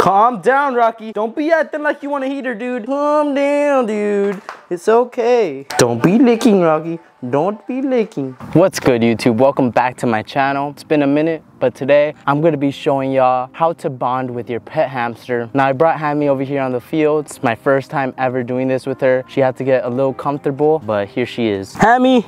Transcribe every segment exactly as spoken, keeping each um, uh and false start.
Calm down, Rocky. Don't be acting like you want a heater, dude. Calm down, dude. It's okay. Don't be licking, Rocky. Don't be licking. What's good, YouTube? Welcome back to my channel. It's been a minute, but today I'm gonna be showing y'all how to bond with your pet hamster. Now, I brought Hammy over here on the field. It's my first time ever doing this with her. She had to get a little comfortable, but here she is. Hammy!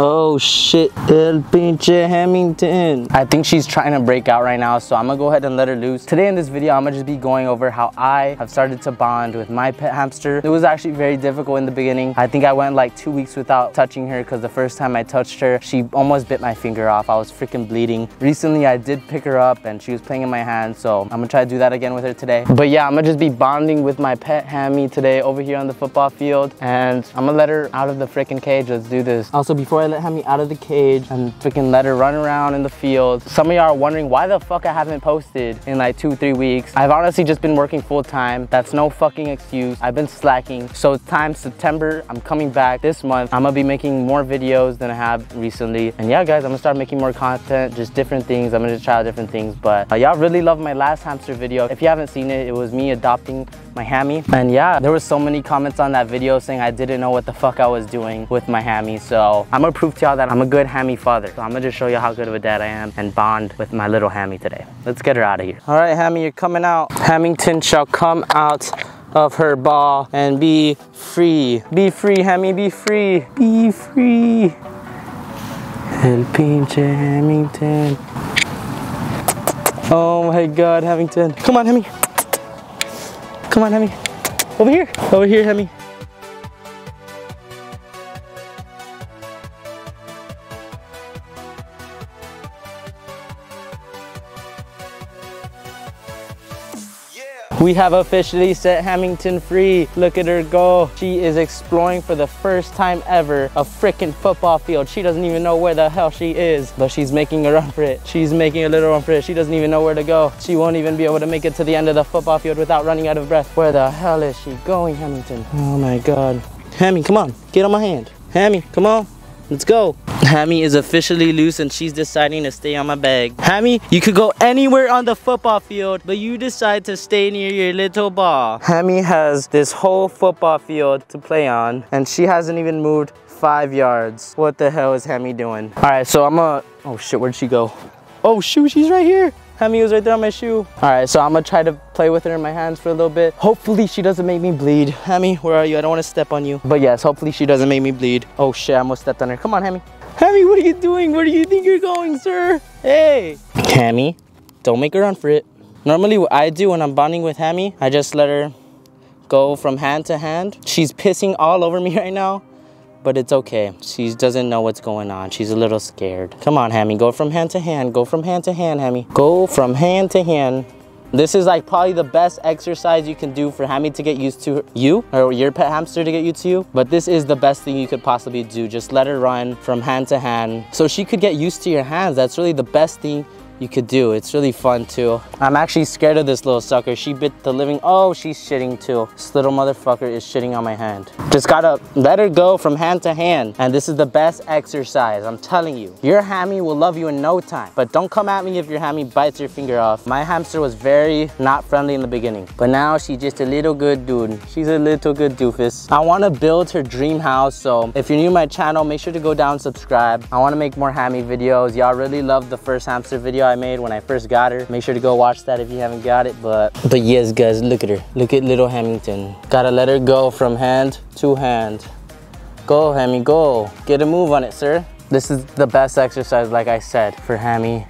Oh shit, El Pinche Hamilton. I think she's trying to break out right now, so I'm gonna go ahead and let her loose. Today in this video, I'm gonna just be going over how I have started to bond with my pet hamster. It was actually very difficult in the beginning. I think I went like two weeks without touching her because the first time I touched her, she almost bit my finger off. I was freaking bleeding. Recently, I did pick her up and she was playing in my hand, so I'm gonna try to do that again with her today. But yeah, I'm gonna just be bonding with my pet Hammy today over here on the football field, and I'm gonna let her out of the freaking cage. Let's do this. Also, before I let Hammy out of the cage and freaking let her run around in the field, some of y'all are wondering why the fuck I haven't posted in like two, three weeks. I've honestly just been working full time. That's no fucking excuse. I've been slacking. So it's time, September, I'm coming back this month. I'm gonna be making more videos than I have recently. And yeah, guys, I'm gonna start making more content, just different things. I'm gonna try out different things. But uh, y'all really loved my last hamster video. If you haven't seen it, it was me adopting my Hammy. And yeah, there were so many comments on that video saying I didn't know what the fuck I was doing with my Hammy. So I'm gonna prove to y'all that I'm a good Hammy father. So I'm gonna just show you how good of a dad I am and bond with my little Hammy today. Let's get her out of here. All right, Hammy, you're coming out. Hamilton shall come out of her ball and be free. Be free, Hammy, be free. Be free. El pinche Hamilton. Oh my God, Hamilton. Come on, Hammy. Come on, Hammy. Over here. Over here, Hammy. We have officially set Hamilton free. Look at her go. She is exploring for the first time ever a freaking football field. She doesn't even know where the hell she is, but she's making a run for it. She's making a little run for it. She doesn't even know where to go. She won't even be able to make it to the end of the football field without running out of breath. Where the hell is she going, Hamilton? Oh my God. Hammy, come on, get on my hand. Hammy, come on, let's go. Hammy is officially loose and she's deciding to stay on my bag. Hammy, you could go anywhere on the football field, but you decide to stay near your little ball. Hammy has this whole football field to play on and she hasn't even moved five yards. What the hell is Hammy doing? All right, so I'm a, oh shit, where'd she go? Oh shoot, she's right here. Hammy was right there on my shoe. All right, so I'm gonna try to play with her in my hands for a little bit. Hopefully she doesn't make me bleed. Hammy, where are you? I don't wanna step on you. But yes, hopefully she doesn't make me bleed. Oh shit, I almost stepped on her. Come on, Hammy. Hammy, what are you doing? Where do you think you're going, sir? Hey! Hammy, don't make her run for it. Normally what I do when I'm bonding with Hammy, I just let her go from hand to hand. She's pissing all over me right now, but it's okay. She doesn't know what's going on. She's a little scared. Come on, Hammy, go from hand to hand. Go from hand to hand, Hammy. Go from hand to hand. This is like probably the best exercise you can do for Hammy to get used to you, or your pet hamster to get used to you. But this is the best thing you could possibly do. Just let her run from hand to hand so she could get used to your hands. That's really the best thing you could do. It's really fun too. I'm actually scared of this little sucker. She bit the living, oh, she's shitting too. This little motherfucker is shitting on my hand. Just gotta let her go from hand to hand. And this is the best exercise, I'm telling you. Your Hammy will love you in no time, but don't come at me if your Hammy bites your finger off. My hamster was very not friendly in the beginning, but now she's just a little good dude. She's a little good doofus. I wanna build her dream house, so if you're new to my channel, make sure to go down and subscribe. I wanna make more Hammy videos. Y'all really loved the first hamster video I made when I first got her. Make sure to go watch that if you haven't got it, but but yes, guys, look at her. Look at little Hamilton. Gotta let her go from hand to hand. Go, Hammy, go. Get a move on it, sir. This is the best exercise, like I said, for Hammy.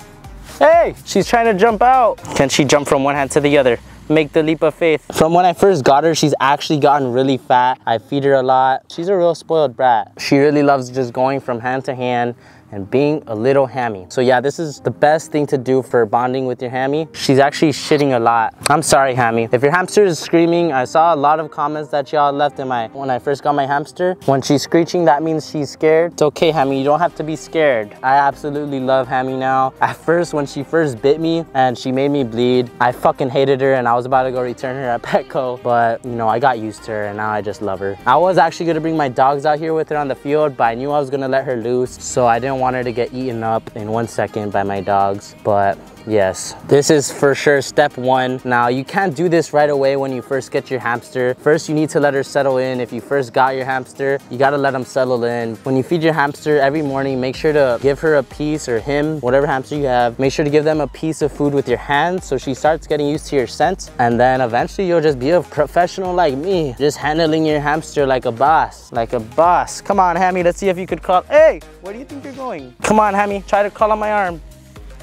Hey, she's trying to jump out. Can she jump from one hand to the other? Make the leap of faith. From when I first got her, she's actually gotten really fat. I feed her a lot. She's a real spoiled brat. She really loves just going from hand to hand and being a little Hammy. So yeah, this is the best thing to do for bonding with your Hammy. She's actually shitting a lot. I'm sorry, Hammy. If your hamster is screaming, I saw a lot of comments that y'all left in my, when I first got my hamster. When she's screeching, that means she's scared. It's okay, Hammy, you don't have to be scared. I absolutely love Hammy now. At first, when she first bit me and she made me bleed, I fucking hated her and I was about to go return her at Petco, but you know, I got used to her and now I just love her. I was actually gonna bring my dogs out here with her on the field, but I knew I was gonna let her loose, so I didn't want her to get eaten up in one second by my dogs, but Yes, this is for sure step one. Now, you can't do this right away when you first get your hamster. First, you need to let her settle in. If you first got your hamster, you gotta let them settle in. When you feed your hamster every morning, make sure to give her a piece, or him, whatever hamster you have, make sure to give them a piece of food with your hand so she starts getting used to your scent. And then eventually you'll just be a professional like me, just handling your hamster like a boss, like a boss. Come on, Hammy, let's see if you could crawl. Hey, where do you think you're going? Come on, Hammy, try to crawl on my arm.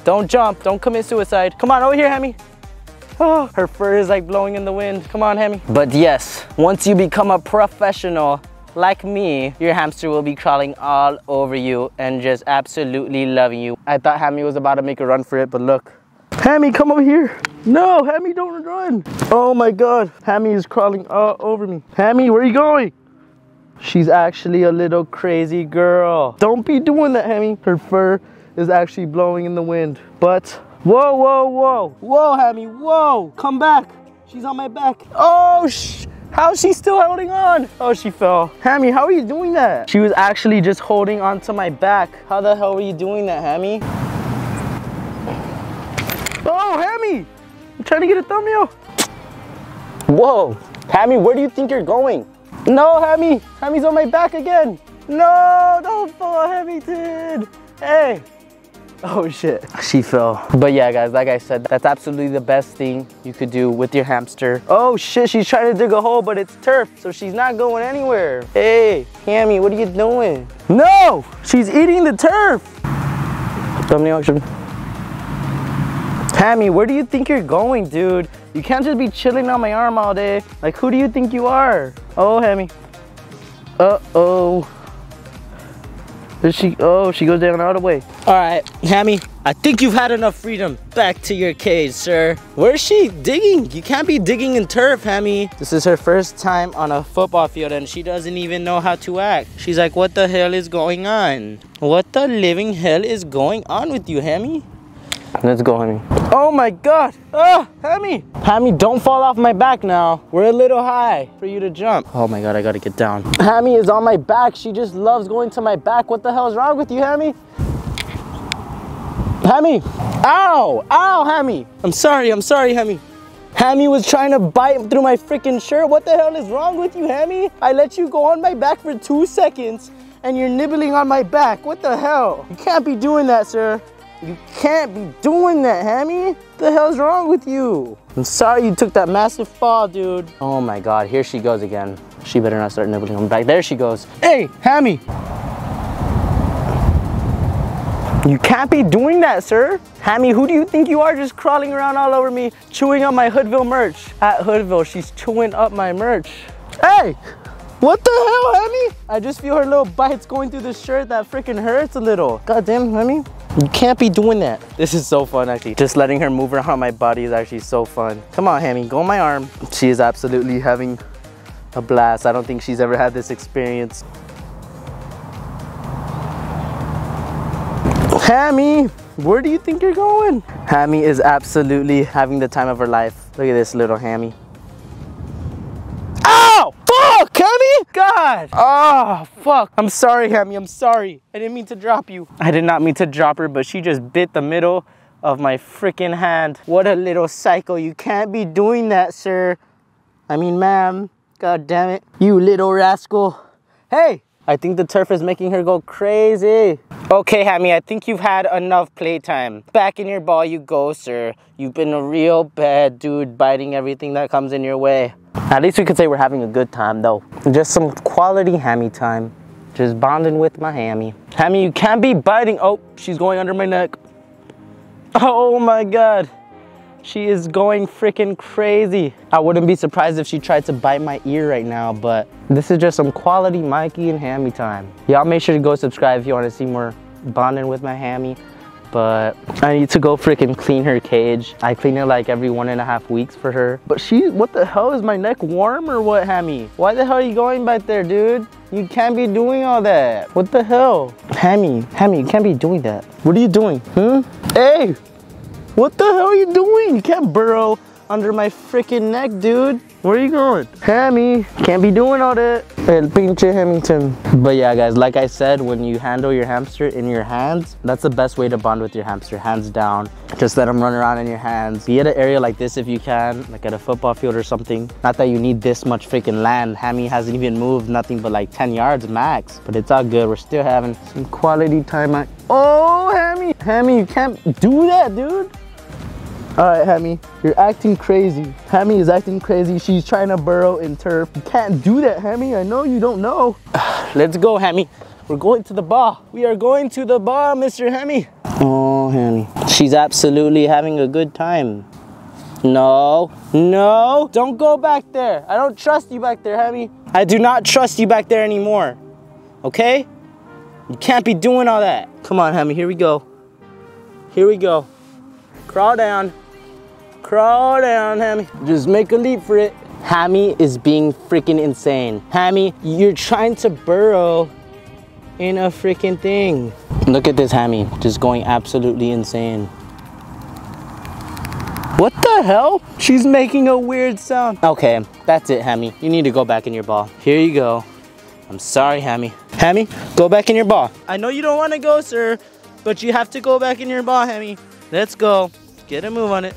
Don't jump, don't commit suicide. Come on, over here, Hammy. Oh, her fur is like blowing in the wind. Come on, Hammy. But yes, once you become a professional like me, your hamster will be crawling all over you and just absolutely loving you. I thought Hammy was about to make a run for it, but look. Hammy, come over here. No, Hammy, don't run. Oh my God, Hammy is crawling all over me. Hammy, where are you going? She's actually a little crazy girl. Don't be doing that, Hammy. Her fur is actually blowing in the wind. But whoa, whoa, whoa, whoa, Hammy, whoa, come back. She's on my back. Oh, sh how is she still holding on? Oh, she fell. Hammy, how are you doing that? She was actually just holding onto my back. How the hell are you doing that, Hammy? Oh, Hammy, I'm trying to get a thumbnail. Whoa, Hammy, where do you think you're going? No, Hammy, Hammy's on my back again. No, don't fall, Hammy, dude. Hey. Oh shit, she fell. But yeah guys, like I said, that's absolutely the best thing you could do with your hamster. Oh shit, she's trying to dig a hole, but it's turf, so she's not going anywhere. Hey, Hammy, what are you doing? No, she's eating the turf. Thumbnail action. Hammy, where do you think you're going, dude? You can't just be chilling on my arm all day. Like, who do you think you are? Oh, Hammy. Uh-oh. Does she, oh, she goes down all the way. All right, Hammy, I think you've had enough freedom. Back to your cage, sir. Where's she digging? You can't be digging in turf, Hammy. This is her first time on a football field and she doesn't even know how to act. She's like, what the hell is going on? What the living hell is going on with you, Hammy? Let's go, Hammy. Oh my God, oh, Hammy. Hammy, don't fall off my back now. We're a little high for you to jump. Oh my God, I gotta get down. Hammy is on my back. She just loves going to my back. What the hell is wrong with you, Hammy? Hammy, ow, ow, Hammy. I'm sorry, I'm sorry, Hammy. Hammy was trying to bite through my freaking shirt. What the hell is wrong with you, Hammy? I let you go on my back for two seconds and you're nibbling on my back. What the hell? You can't be doing that, sir. You can't be doing that, Hammy. What the hell's wrong with you? I'm sorry you took that massive fall, dude. Oh my God, here she goes again. She better not start nibbling on my back. There she goes. Hey, Hammy. You can't be doing that, sir. Hammy, who do you think you are, just crawling around all over me, chewing up my Hoodville merch? At Hoodville, she's chewing up my merch. Hey! What the hell, Hammy? I just feel her little bites going through the shirt. That freaking hurts a little. God damn, Hammy. You can't be doing that. This is so fun, actually. Just letting her move around my body is actually so fun. Come on, Hammy, go on my arm. She is absolutely having a blast. I don't think she's ever had this experience. Hammy, where do you think you're going? Hammy is absolutely having the time of her life. Look at this little Hammy. Hammy? God! Oh, fuck. I'm sorry, Hammy. I'm sorry. I didn't mean to drop you. I did not mean to drop her, but she just bit the middle of my freaking hand. What a little psycho. You can't be doing that, sir. I mean, ma'am. God damn it. You little rascal. Hey! I think the turf is making her go crazy. Okay, Hammy, I think you've had enough playtime. Back in your ball you go, sir. You've been a real bad dude, biting everything that comes in your way. At least we could say we're having a good time, though. Just some quality Hammy time. Just bonding with my Hammy. Hammy, you can't be biting. Oh, she's going under my neck. Oh my God. She is going freaking crazy. I wouldn't be surprised if she tried to bite my ear right now, but this is just some quality Mikey and Hammy time. Y'all make sure to go subscribe if you want to see more bonding with my Hammy, but I need to go freaking clean her cage. I clean it like every one and a half weeks for her. But she, what the hell, is my neck warm or what, Hammy? Why the hell are you going back there, dude? You can't be doing all that. What the hell? Hammy, Hammy, you can't be doing that. What are you doing, hmm? Hey! What the hell are you doing? You can't burrow under my freaking neck, dude. Where are you going? Hammy, can't be doing all that. El pinche Hamilton. But yeah, guys, like I said, when you handle your hamster in your hands, that's the best way to bond with your hamster, hands down. Just let them run around in your hands. Be at an area like this if you can, like at a football field or something. Not that you need this much freaking land. Hammy hasn't even moved nothing but like ten yards max, but it's all good. We're still having some quality time. I oh, Hammy, Hammy, you can't do that, dude. All right, Hammy, you're acting crazy. Hammy is acting crazy. She's trying to burrow in turf. You can't do that, Hammy. I know you don't know. Let's go, Hammy. We're going to the bar. We are going to the bar, Mister Hammy. Oh, Hammy. She's absolutely having a good time. No, no, don't go back there. I don't trust you back there, Hammy. I do not trust you back there anymore, okay? You can't be doing all that. Come on, Hammy, here we go. Here we go. Crawl down. Crawl down, Hammy. Just make a leap for it. Hammy is being freaking insane. Hammy, you're trying to burrow in a freaking thing. Look at this Hammy, just going absolutely insane. What the hell? She's making a weird sound. Okay, that's it, Hammy. You need to go back in your ball. Here you go. I'm sorry, Hammy. Hammy, go back in your ball. I know you don't want to go, sir, but you have to go back in your ball, Hammy. Let's go. Get a move on it.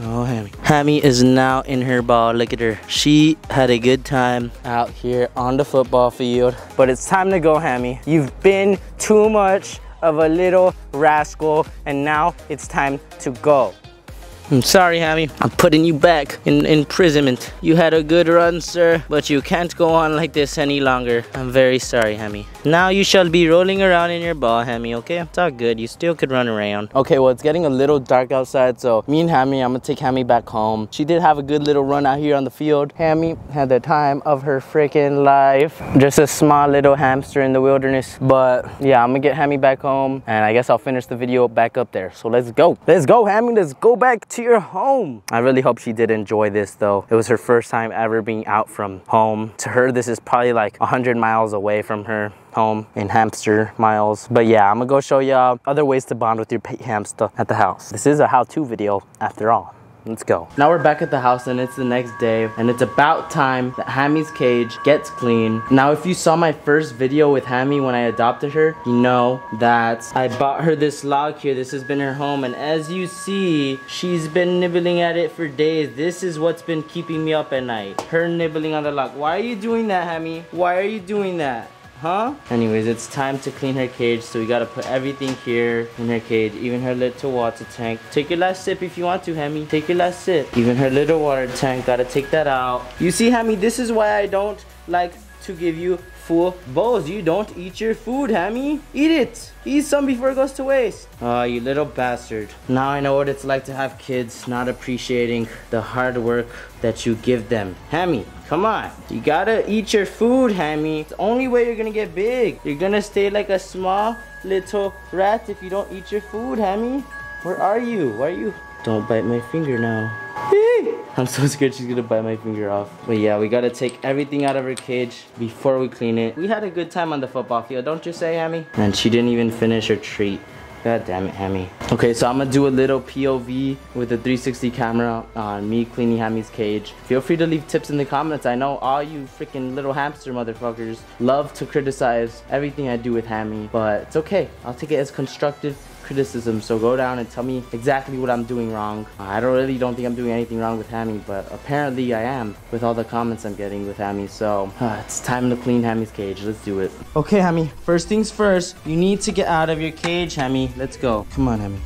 Oh, Hammy. Hammy is now in her ball. Look at her. She had a good time out here on the football field. But it's time to go, Hammy. You've been too much of a little rascal, and now it's time to go. I'm sorry, Hammy. I'm putting you back in imprisonment. You had a good run, sir, but you can't go on like this any longer. I'm very sorry, Hammy. Now you shall be rolling around in your ball, Hammy, okay? It's all good. You still could run around. Okay, well, it's getting a little dark outside, so me and Hammy, I'm gonna take Hammy back home. She did have a good little run out here on the field. Hammy had the time of her freaking life. Just a small little hamster in the wilderness. But yeah, I'm gonna get Hammy back home, and I guess I'll finish the video back up there. So let's go. Let's go, Hammy. Let's go back to your home. I really hope she did enjoy this though. It was her first time ever being out from home. To her, this is probably like a hundred miles away from her home in hamster miles. But yeah, I'm gonna go show y'all other ways to bond with your pet hamster at the house. This is a how-to video after all. Let's go. Now we're back at the house and it's the next day and it's about time that Hammy's cage gets clean. Now if you saw my first video with Hammy when I adopted her, you know that I bought her this log here. This has been her home and as you see, she's been nibbling at it for days. This is what's been keeping me up at night. Her nibbling on the log. Why are you doing that, Hammy? Why are you doing that? Huh? Anyways, it's time to clean her cage, so we gotta put everything here in her cage, even her little water tank. Take your last sip if you want to, Hammy. Take your last sip. Even her little water tank, gotta take that out. You see, Hammy, this is why I don't like to give you full bowls. You don't eat your food, Hammy. Eat it. Eat some before it goes to waste. Oh, you little bastard. Now I know what it's like to have kids not appreciating the hard work that you give them. Hammy, come on. You gotta eat your food, Hammy. It's the only way you're gonna get big. You're gonna stay like a small little rat if you don't eat your food, Hammy. Where are you? Why are you? Don't bite my finger now. I'm so scared she's gonna bite my finger off. But yeah, we gotta take everything out of her cage before we clean it. We had a good time on the football field, don't you say, Hammy? And she didn't even finish her treat. God damn it, Hammy. Okay, so I'm gonna do a little P O V with a three sixty camera on me cleaning Hammy's cage. Feel free to leave tips in the comments. I know all you freaking little hamster motherfuckers love to criticize everything I do with Hammy, but it's okay. I'll take it as constructive criticism, so go down and tell me exactly what I'm doing wrong. I don't really don't think I'm doing anything wrong with Hammy, but apparently I am with all the comments I'm getting with Hammy. So uh, it's time to clean Hammy's cage. Let's do it. Okay, Hammy, first things first, you need to get out of your cage, Hammy. Let's go. Come on, Hammy.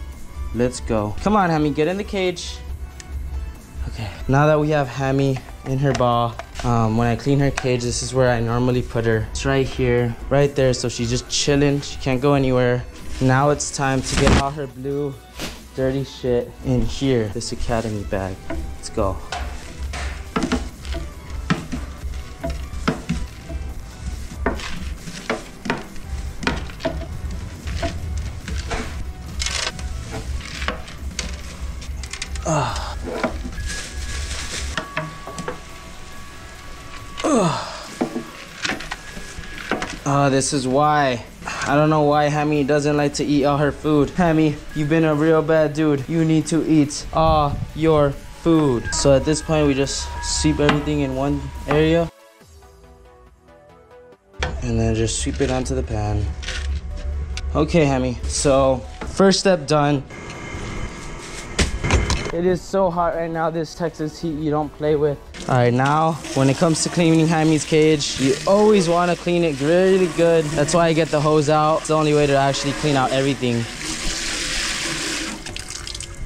Let's go. Come on, Hammy, get in the cage. Okay, now that we have Hammy in her ball, Um, when I clean her cage, this is where I normally put her. It's right here, right there, so she's just chilling. She can't go anywhere. Now it's time to get all her blue, dirty shit in here, this academy bag. Let's go. Ugh. Oh, this is why I don't know why Hammy doesn't like to eat all her food. Hammy, you've been a real bad dude. You need to eat all your food. So at this point, we just sweep everything in one area. And then just sweep it onto the pan. Okay, Hammy. So first step done. It is so hot right now. This Texas heat you don't play with. All right, now when it comes to cleaning Hammy's cage, you always want to clean it really good. That's why I get the hose out. It's the only way to actually clean out everything.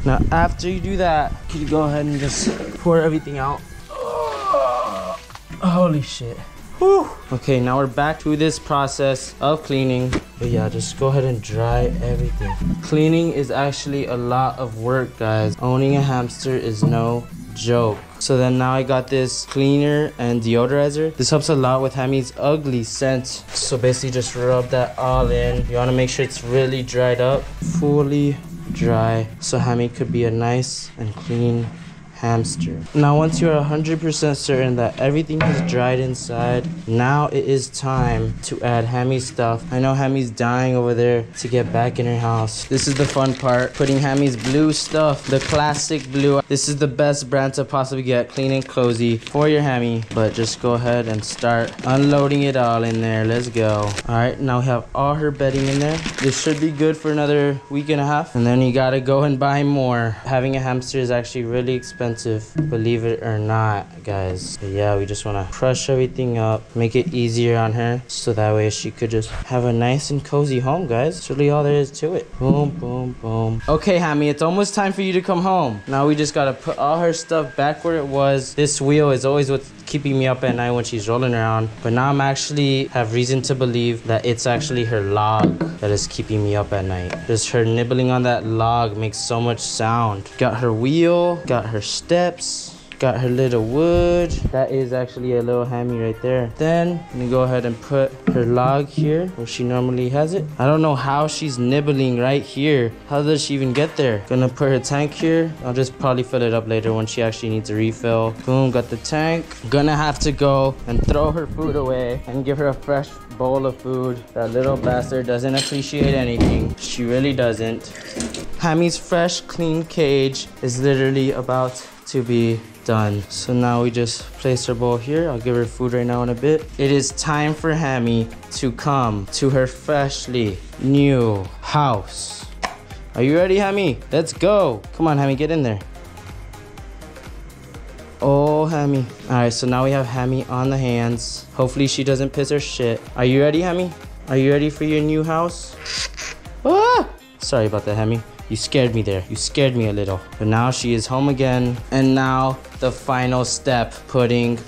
Now, after you do that, can you go ahead and just pour everything out? Oh, holy shit. Whew. Okay, now we're back to this process of cleaning. But yeah, just go ahead and dry everything. Cleaning is actually a lot of work, guys. Owning a hamster is no joke. So then now I got this cleaner and deodorizer. This helps a lot with Hammy's ugly scent. So basically just rub that all in. You want to make sure it's really dried up, fully dry, so Hammy could be a nice and clean hamster. Now once you are one hundred percent certain that everything is dried inside, now it is time to add Hammy's stuff. I know Hammy's dying over there to get back in her house. This is the fun part, putting Hammy's blue stuff, the classic blue. This is the best brand to possibly get, clean and cozy for your Hammy. But just go ahead and start unloading it all in there. Let's go. All right, now we have all her bedding in there. This should be good for another week and a half, and then you gotta go and buy more. Having a hamster is actually really expensive, believe it or not, guys. But yeah, we just want to crush everything up, make it easier on her, so that way she could just have a nice and cozy home, guys. That's really all there is to it. Boom, boom, boom. Okay, Hammy, it's almost time for you to come home. Now we just got to put all her stuff back where it was. This wheel is always what's keeping me up at night when she's rolling around, but now I'm actually have reason to believe that it's actually her log that is keeping me up at night. Just her nibbling on that log makes so much sound. Got her wheel, got her stuff, steps, got her little wood. That is actually a little Hammy right there. Then I'm gonna go ahead and put her log here where she normally has it. I don't know how she's nibbling right here. How does she even get there? Gonna put her tank here. I'll just probably fill it up later when she actually needs a refill. Boom, got the tank. Gonna have to go and throw her food away and give her a fresh bowl of food. That little bastard doesn't appreciate anything. She really doesn't. Hammy's fresh, clean cage is literally about to be done. So now we just place her bowl here. I'll give her food right now in a bit. It is time for Hammy to come to her freshly new house. Are you ready, Hammy? Let's go. Come on, Hammy, get in there. Oh, Hammy. All right, so now we have Hammy on the hands. Hopefully she doesn't piss her shit. Are you ready, Hammy? Are you ready for your new house? Ah! Sorry about that, Hammy. You scared me there. You scared me a little. But now she is home again. And now the final step, putting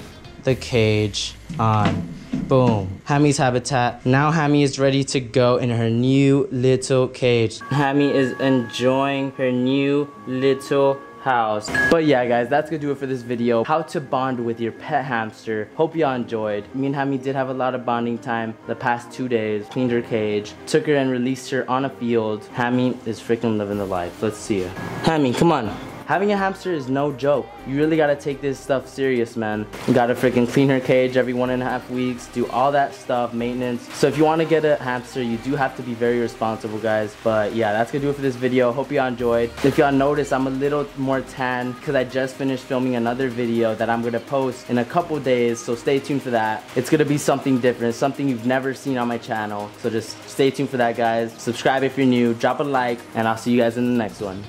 the cage on. Boom. Hammy's habitat. Now Hammy is ready to go in her new little cage. Hammy is enjoying her new little house. But yeah, guys, that's gonna do it for this video. How to bond with your pet hamster. Hope y'all enjoyed. Me and Hammy did have a lot of bonding time the past two days. Cleaned her cage, took her and released her on a field. Hammy is freaking living the life. Let's see her. Hammy, come on. Having a hamster is no joke. You really gotta take this stuff serious, man. You gotta freaking clean her cage every one and a half weeks, do all that stuff, maintenance. So if you wanna get a hamster, you do have to be very responsible, guys. But yeah, that's gonna do it for this video. Hope y'all enjoyed. If y'all notice, I'm a little more tan because I just finished filming another video that I'm gonna post in a couple days, so stay tuned for that. It's gonna be something different, something you've never seen on my channel. So just stay tuned for that, guys. Subscribe if you're new, drop a like, and I'll see you guys in the next one.